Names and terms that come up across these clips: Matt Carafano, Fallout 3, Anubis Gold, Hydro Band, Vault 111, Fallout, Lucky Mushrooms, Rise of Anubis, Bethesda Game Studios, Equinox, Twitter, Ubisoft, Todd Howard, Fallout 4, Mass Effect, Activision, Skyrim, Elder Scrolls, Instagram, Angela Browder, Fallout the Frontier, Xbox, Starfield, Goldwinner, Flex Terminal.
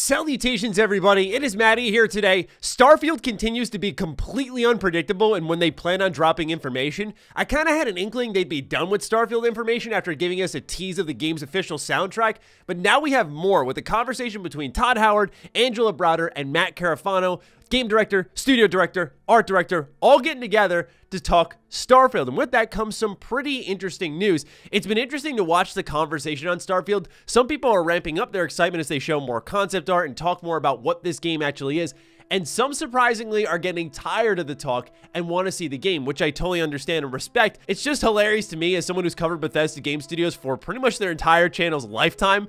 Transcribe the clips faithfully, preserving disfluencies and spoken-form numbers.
Salutations, everybody. It is Matty here today. Starfield continues to be completely unpredictable, and when they plan on dropping information, I kind of had an inkling they'd be done with Starfield information after giving us a tease of the game's official soundtrack, but now we have more with a conversation between Todd Howard, Angela Browder, and Matt Carafano, game director, studio director, art director, all getting together to talk Starfield. And with that comes some pretty interesting news. It's been interesting to watch the conversation on Starfield. Some people are ramping up their excitement as they show more concept art and talk more about what this game actually is. And some, surprisingly, are getting tired of the talk and want to see the game, which I totally understand and respect. It's just hilarious to me, as someone who's covered Bethesda Game Studios for pretty much their entire channel's lifetime,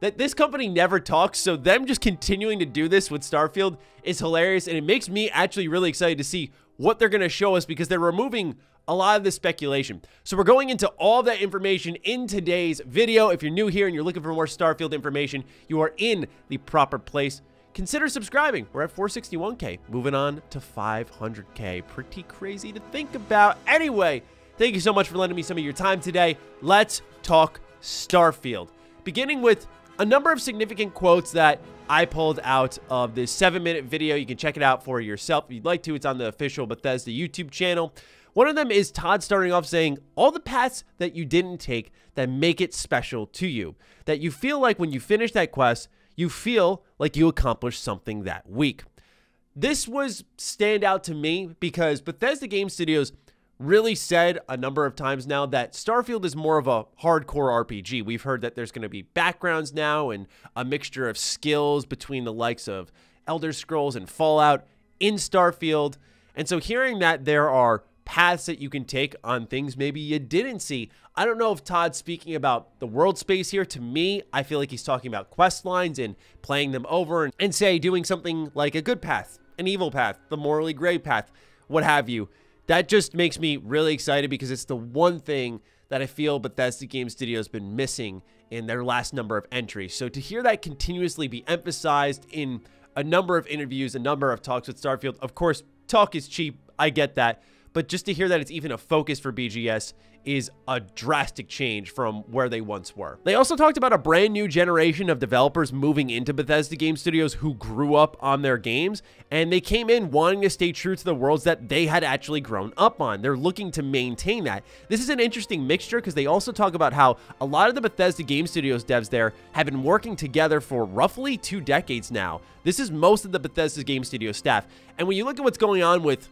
that this company never talks, so them just continuing to do this with Starfield is hilarious, and it makes me actually really excited to see what they're going to show us, because they're removing a lot of the speculation. So we're going into all that information in today's video. If you're new here and you're looking for more Starfield information, you are in the proper place. Consider subscribing. We're at four sixty-one K, moving on to five hundred K. Pretty crazy to think about. Anyway, thank you so much for lending me some of your time today. Let's talk Starfield, beginning with a number of significant quotes that I pulled out of this seven minute video. You can check it out for yourself if you'd like to. It's on the official Bethesda YouTube channel. One of them is Todd starting off saying, all the paths that you didn't take that make it special to you, that you feel like when you finish that quest, you feel like you accomplished something that week. This was standout to me because Bethesda Game Studios really said a number of times now that Starfield is more of a hardcore R P G. We've heard that there's going to be backgrounds now and a mixture of skills between the likes of Elder Scrolls and Fallout in Starfield. And so hearing that there are paths that you can take on things maybe you didn't see, I don't know if Todd's speaking about the world space here. To me, I feel like he's talking about quest lines and playing them over and, and say doing something like a good path, an evil path, the morally gray path, what have you. That just makes me really excited because it's the one thing that I feel Bethesda Game Studios has been missing in their last number of entries. So to hear that continuously be emphasized in a number of interviews, a number of talks with Starfield, of course, talk is cheap. I get that. But just to hear that it's even a focus for B G S is a drastic change from where they once were. They also talked about a brand new generation of developers moving into Bethesda Game Studios who grew up on their games, and they came in wanting to stay true to the worlds that they had actually grown up on. They're looking to maintain that. This is an interesting mixture because they also talk about how a lot of the Bethesda Game Studios devs there have been working together for roughly two decades now. This is most of the Bethesda Game Studios staff. And when you look at what's going on with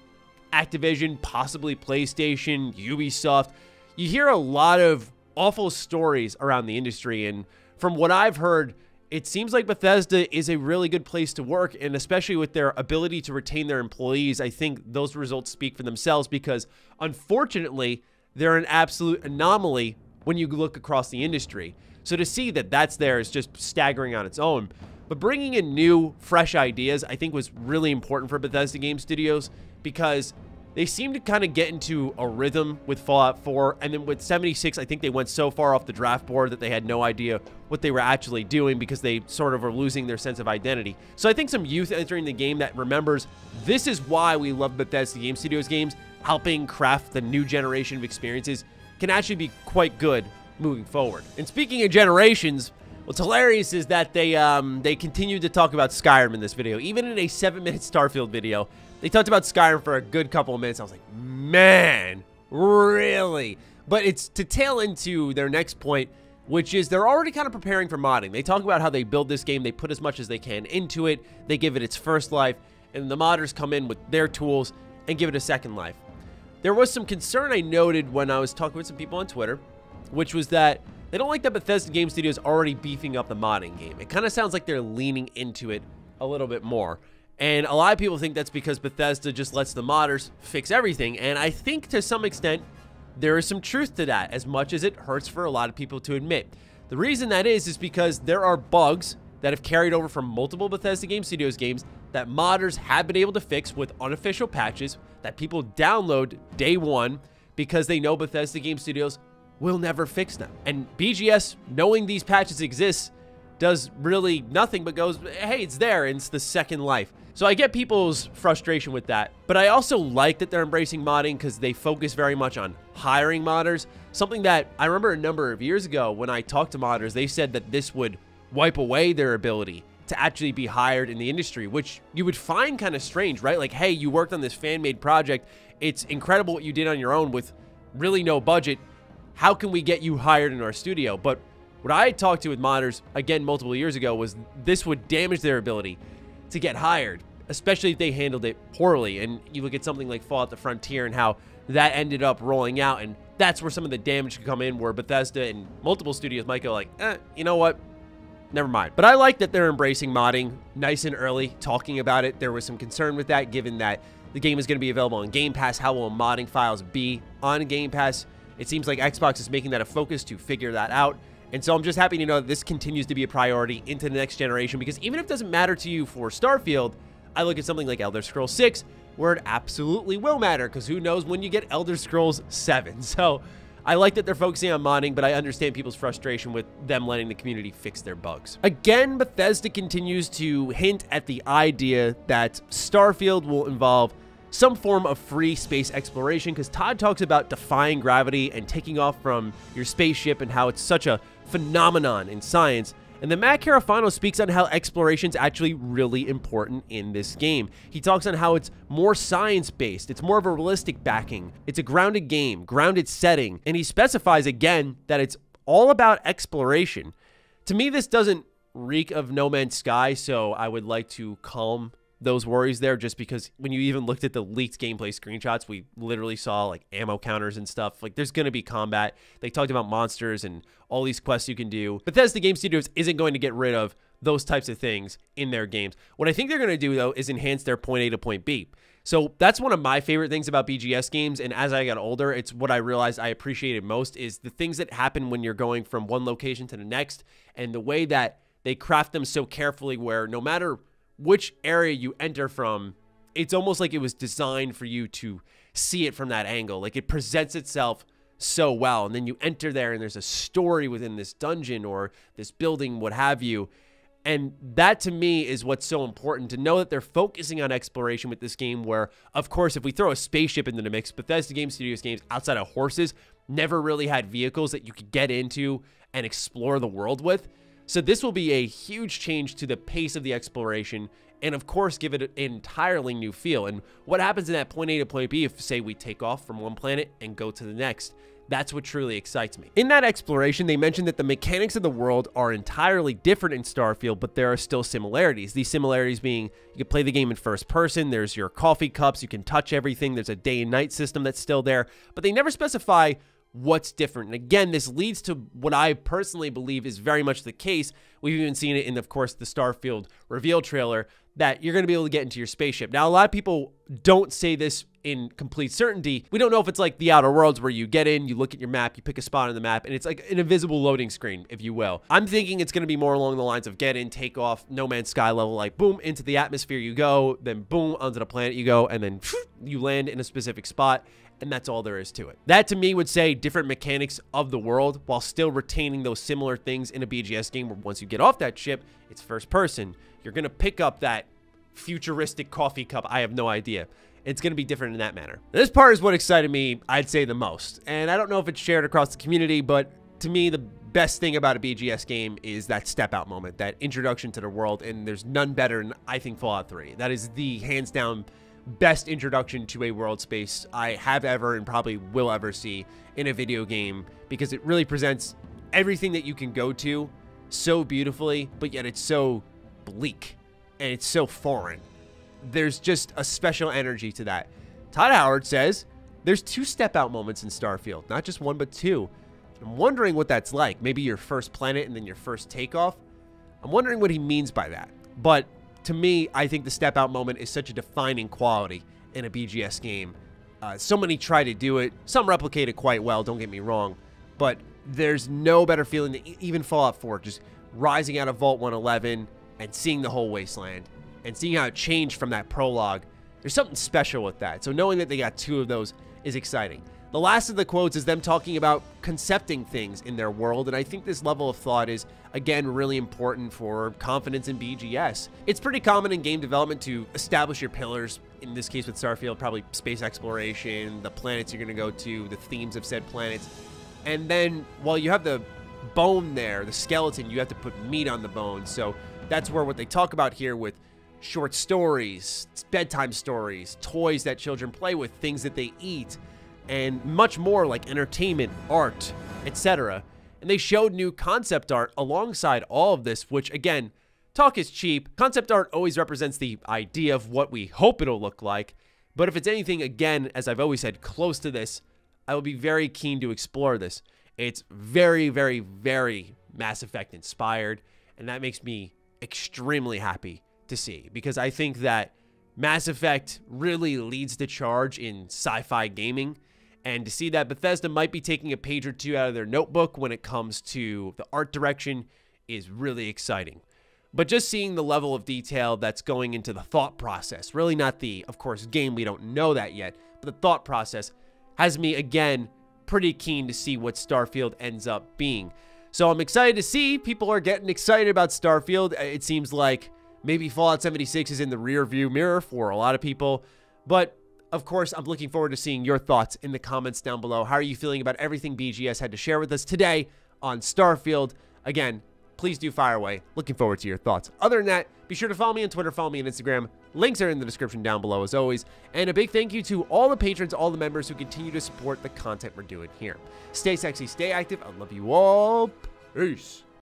Activision, possibly PlayStation, Ubisoft, you hear a lot of awful stories around the industry, and from what I've heard, it seems like Bethesda is a really good place to work, and especially with their ability to retain their employees, I think those results speak for themselves, because unfortunately, they're an absolute anomaly when you look across the industry. So to see that that's there is just staggering on its own. But bringing in new, fresh ideas, I think, was really important for Bethesda Game Studios, because they seem to kind of get into a rhythm with Fallout four, and then with seventy-six, I think they went so far off the draft board that they had no idea what they were actually doing because they sort of were losing their sense of identity. So I think some youth entering the game that remembers, this is why we love Bethesda Game Studios games, helping craft the new generation of experiences, can actually be quite good moving forward. And speaking of generations, what's hilarious is that they um, they continued to talk about Skyrim in this video. Even in a seven minute Starfield video, they talked about Skyrim for a good couple of minutes. I was like, man, really? But it's to tail into their next point, which is they're already kind of preparing for modding. They talk about how they build this game. They put as much as they can into it. They give it its first life, and the modders come in with their tools and give it a second life. There was some concern I noted when I was talking with some people on Twitter, which was that they don't like that Bethesda Game Studios already beefing up the modding game. It kind of sounds like they're leaning into it a little bit more. And a lot of people think that's because Bethesda just lets the modders fix everything. And I think to some extent, there is some truth to that, as much as it hurts for a lot of people to admit. The reason that is, is because there are bugs that have carried over from multiple Bethesda Game Studios games that modders have been able to fix with unofficial patches that people download day one because they know Bethesda Game Studios will never fix them. And B G S, knowing these patches exist, does really nothing but goes, hey, it's there, and it's the second life. So I get people's frustration with that, but I also like that they're embracing modding because they focus very much on hiring modders, something that I remember a number of years ago when I talked to modders, they said that this would wipe away their ability to actually be hired in the industry, which you would find kind of strange, right? Like, hey, you worked on this fan-made project. It's incredible what you did on your own with really no budget. How can we get you hired in our studio? But what I talked to with modders, again, multiple years ago, was this would damage their ability to get hired, especially if they handled it poorly. And you look at something like Fallout the Frontier and how that ended up rolling out, and that's where some of the damage could come in, where Bethesda and multiple studios might go like, eh, you know what? Never mind. But I like that they're embracing modding nice and early, talking about it. There was some concern with that, given that the game is going to be available on Game Pass. How will modding files be on Game Pass? It seems like Xbox is making that a focus to figure that out. And so I'm just happy to know that this continues to be a priority into the next generation, because even if it doesn't matter to you for Starfield, I look at something like Elder Scrolls six, where it absolutely will matter, because who knows when you get Elder Scrolls seven. So I like that they're focusing on modding, but I understand people's frustration with them letting the community fix their bugs. Again, Bethesda continues to hint at the idea that Starfield will involve some form of free space exploration, because Todd talks about defying gravity and taking off from your spaceship and how it's such a phenomenon in science. And then Matt Carafano speaks on how exploration is actually really important in this game. He talks on how it's more science-based. It's more of a realistic backing. It's a grounded game, grounded setting. And he specifies again that it's all about exploration. To me, this doesn't reek of No Man's Sky, so I would like to calm those worries there, just because when you even looked at the leaked gameplay screenshots, we literally saw like ammo counters and stuff. Like, there's going to be combat. They talked about monsters and all these quests you can do. Bethesda Game Studios isn't going to get rid of those types of things in their games. What I think they're going to do, though, is enhance their point A to point B. So that's one of my favorite things about B G S games, and as I got older, it's what I realized I appreciated most, is the things that happen when you're going from one location to the next, and the way that they craft them so carefully, where no matter which area you enter from, it's almost like it was designed for you to see it from that angle. Like, it presents itself so well, and then you enter there and there's a story within this dungeon or this building, what have you. And that, to me, is what's so important, to know that they're focusing on exploration with this game, where, of course, if we throw a spaceship into the mix, Bethesda Game Studios games outside of horses never really had vehicles that you could get into and explore the world with. So this will be a huge change to the pace of the exploration, and of course give it an entirely new feel. And what happens in that point A to point B if, say, we take off from one planet and go to the next? That's what truly excites me. In that exploration, they mentioned that the mechanics of the world are entirely different in Starfield, but there are still similarities. These similarities being, you can play the game in first person, there's your coffee cups, you can touch everything, there's a day and night system that's still there, but they never specify what's different. And again, this leads to what I personally believe is very much the case. We've even seen it in, of course, the Starfield reveal trailer, that you're going to be able to get into your spaceship. Now, a lot of people don't say this in complete certainty. We don't know if it's like the Outer Worlds, where you get in, you look at your map, you pick a spot on the map, and it's like an invisible loading screen, if you will. I'm thinking it's going to be more along the lines of get in, take off, No Man's Sky level, like boom, into the atmosphere you go, then boom, onto the planet you go, and then you land in a specific spot. And that's all there is to it. That, to me, would say different mechanics of the world while still retaining those similar things in a B G S game, where once you get off that ship, it's first person. You're going to pick up that futuristic coffee cup. I have no idea. It's going to be different in that manner. This part is what excited me, I'd say, the most. And I don't know if it's shared across the community, but to me, the best thing about a B G S game is that step out moment, that introduction to the world. And there's none better than, I think, Fallout three. That is the hands down best introduction to a world space I have ever and probably will ever see in a video game, because it really presents everything that you can go to so beautifully, but yet it's so bleak and it's so foreign. There's just a special energy to that. Todd Howard says there's two step out moments in Starfield, not just one, but two. I'm wondering what that's like. Maybe your first planet and then your first takeoff. I'm wondering what he means by that. But to me, I think the step-out moment is such a defining quality in a B G S game. Uh, so many try to do it. Some replicate it quite well, don't get me wrong. But there's no better feeling than even Fallout four, just rising out of Vault one eleven and seeing the whole wasteland and seeing how it changed from that prologue. There's something special with that. So knowing that they got two of those is exciting. The last of the quotes is them talking about concepting things in their world, and I think this level of thought is, again, really important for confidence in B G S. It's pretty common in game development to establish your pillars, in this case with Starfield, probably space exploration, the planets you're going to go to, the themes of said planets, and then while you have the bone there, the skeleton, you have to put meat on the bone. So that's where what they talk about here with short stories, bedtime stories, toys that children play with, things that they eat, and much more like entertainment, art, et cetera. And they showed new concept art alongside all of this, which again, talk is cheap. Concept art always represents the idea of what we hope it'll look like. But if it's anything, again, as I've always said, close to this, I will be very keen to explore this. It's very, very, very Mass Effect inspired, and that makes me extremely happy to see, because I think that Mass Effect really leads the charge in sci-fi gaming, and to see that Bethesda might be taking a page or two out of their notebook when it comes to the art direction is really exciting. But just seeing the level of detail that's going into the thought process, really not the, of course, game, we don't know that yet, but the thought process has me, again, pretty keen to see what Starfield ends up being. So I'm excited to see. People are getting excited about Starfield. It seems like maybe Fallout seventy-six is in the rearview mirror for a lot of people. But, of course, I'm looking forward to seeing your thoughts in the comments down below. How are you feeling about everything B G S had to share with us today on Starfield? Again, please do fire away. Looking forward to your thoughts. Other than that, be sure to follow me on Twitter, follow me on Instagram. Links are in the description down below, as always. And a big thank you to all the patrons, all the members who continue to support the content we're doing here. Stay sexy, stay active. I love you all. Peace.